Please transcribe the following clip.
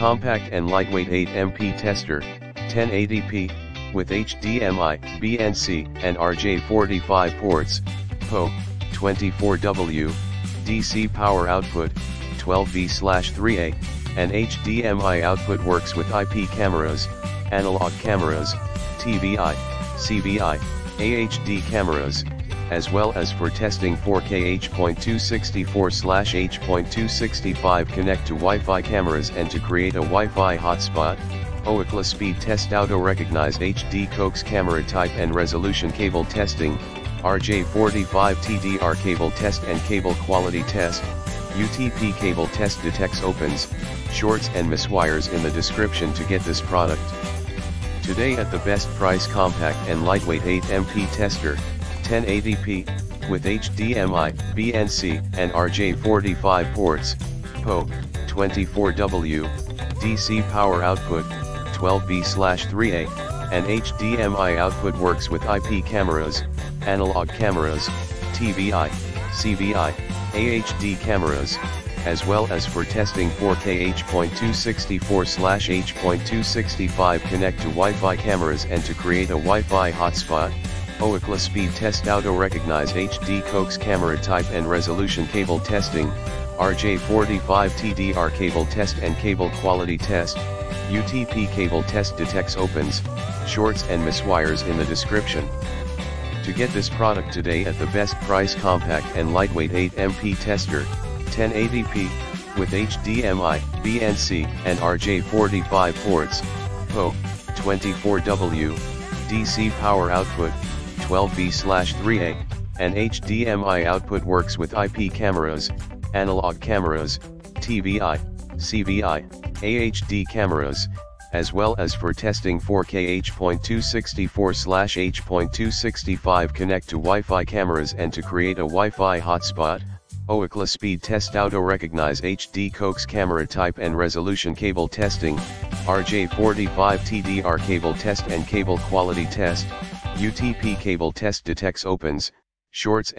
Compact and lightweight 8MP tester, 1080p, with HDMI, BNC, and RJ45 ports, POE, 24W, DC power output, 12V/3A, and HDMI output. Works with IP cameras, analog cameras, TVI, CVI, AHD cameras, as well as for testing 4K H.264/H.265. Connect to Wi-Fi cameras and to create a Wi-Fi hotspot. Ookla speed test, auto-recognized HD coax camera type and resolution, cable testing, RJ45 TDR cable test and cable quality test, UTP cable test. Detects opens, shorts and miswires in the description to get this product today at the best price. Compact and lightweight 8MP tester, 1080p, with HDMI, BNC, and RJ45 ports, POE, 24W, DC power output, 12V/3A, and HDMI output. Works with IP cameras, analog cameras, TVI, CVI, AHD cameras, as well as for testing 4K H.264/H.265. Connect to Wi-Fi cameras and to create a Wi-Fi hotspot. Ookla speed test, auto-recognize HD coax camera type and resolution, cable testing, RJ45 TDR cable test and cable quality test, UTP cable test. Detects opens, shorts and miswires in the description to get this product today at the best price. Compact and lightweight 8MP tester, 1080p, with HDMI, BNC, and RJ45 ports, POE, 24W, DC power output, 12V/3A, and HDMI output. Works with IP cameras, analog cameras, TVI, CVI, AHD cameras, as well as for testing 4K H.264/H.265. Connect to Wi-Fi cameras and to create a Wi-Fi hotspot. Ookla speed test, auto-recognize HD coax camera type and resolution, cable testing, RJ45 TDR cable test and cable quality test, UTP cable test. Detects opens, shorts and